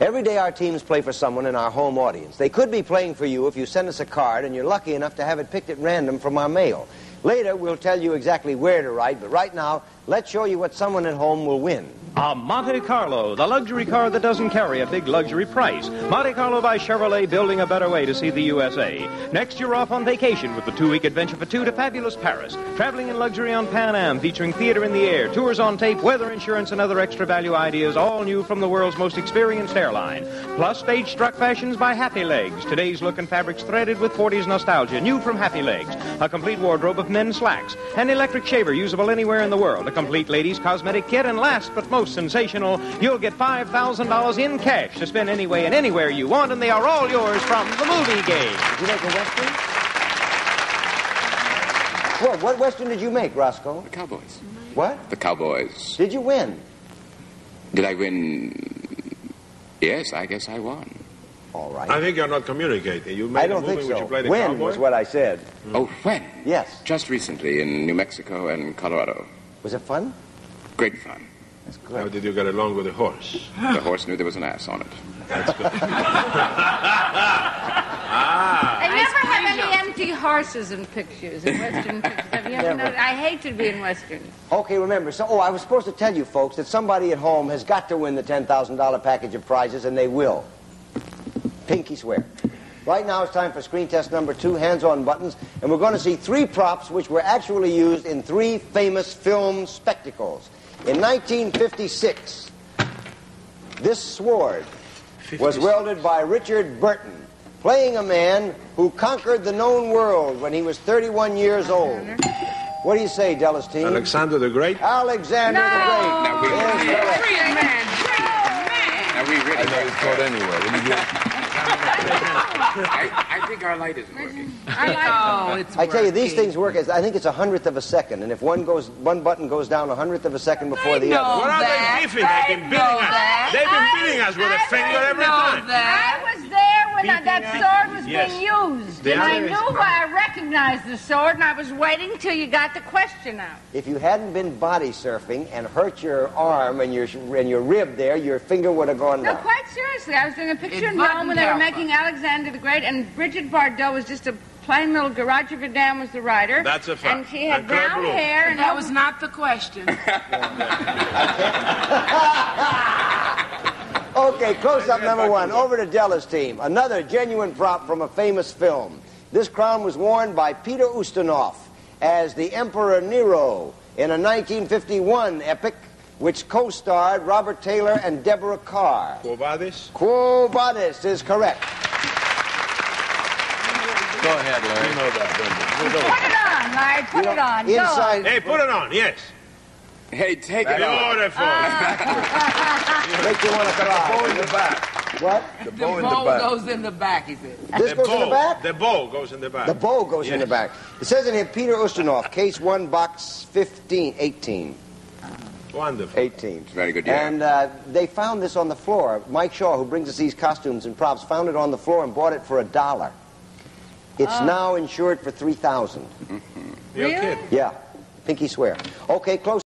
Every day our teams play for someone in our home audience. They could be playing for you if you send us a card and you're lucky enough to have it picked at random from our mail. Later, we'll tell you exactly where to write, but right now, let's show you what someone at home will win. A Monte Carlo, the luxury car that doesn't carry a big luxury price. Monte Carlo by Chevrolet, building a better way to see the USA. Next, you're off on vacation with the two-week adventure for two to fabulous Paris. Traveling in luxury on Pan Am, featuring theater in the air, tours on tape, weather insurance, and other extra value ideas, all new from the world's most experienced airline. Plus, stage-struck fashions by Happy Legs. Today's look and fabrics threaded with 40s nostalgia, new from Happy Legs. A complete wardrobe of men's slacks, an electric shaver usable anywhere in the world, a complete ladies' cosmetic kit, and last but most sensational, you'll get $5,000 in cash to spend anyway and anywhere you want, and they are all yours from the movie game. Did you make a Western? What Western did you make, Roscoe? The Cowboys. What? The Cowboys. Did you win? Did I win? Yes, I guess I won. All right. I think you're not communicating. You made a movie which you played a cowboy? When was what I said. Mm. Oh, when? Yes. Just recently in New Mexico and Colorado. Was it fun? Great fun. That's good. How did you get along with the horse? The horse knew there was an ass on it. That's good. I never have any empty horses in pictures, in Western pictures. Have you ever noticed? I hate to be in Westerns. Okay, remember. So, I was supposed to tell you folks that somebody at home has got to win the $10,000 package of prizes, and they will. Pinky swear. Right now it's time for screen test number 2, hands-on buttons, and we're going to see 3 props which were actually used in 3 famous film spectacles. In 1956, this sword was welded by Richard Burton, playing a man who conquered the known world when he was 31 years old. What do you say, Della's team? Alexander the Great? Alexander the Great. I know you thought anyway. I think our light isn't working. I tell you, these things work as, I think it's 100th of a second, and if one button goes down 100th of a second before the other. What are they beefing? They've been beating us with a finger every time. I was there when that sword was being used, and I knew I recognized the sword, and I was waiting till you got the question out. If you hadn't been body surfing and hurt your arm and your rib there, your finger would have gone down. No, quite seriously, I was doing a picture in Rome when they were making Alexander the Great, and Brigitte Bardot was just a plain little girl. Roger Vadim was the writer. That's a fact. And she had brown hair, and that was not the question. Okay, close-up number 1. Over to Della's team. Another genuine prop from a famous film. This crown was worn by Peter Ustinov as the Emperor Nero in a 1951 epic which co-starred Robert Taylor and Deborah Kerr. Quo vadis? Quo vadis is correct. Go ahead, Larry. You know that, don't you? Put it on, Larry. Put it on. Inside. Hey, put it on, yes. Hey, take it off. Beautiful. Make you want to cry. The bow in the back. What? The bow in the back. Goes in the back, he said. This goes in the back? The bow goes in the back. The bow goes in the back. It says in here, Peter Ustinov, case 1, box 18. Wonderful. 18. Very good. Yeah. And they found this on the floor. Mike Shaw, who brings us these costumes and props, found it on the floor and bought it for $1. It's now insured for $3,000. Mm-hmm. Really? Yeah. Pinky swear. Okay, close.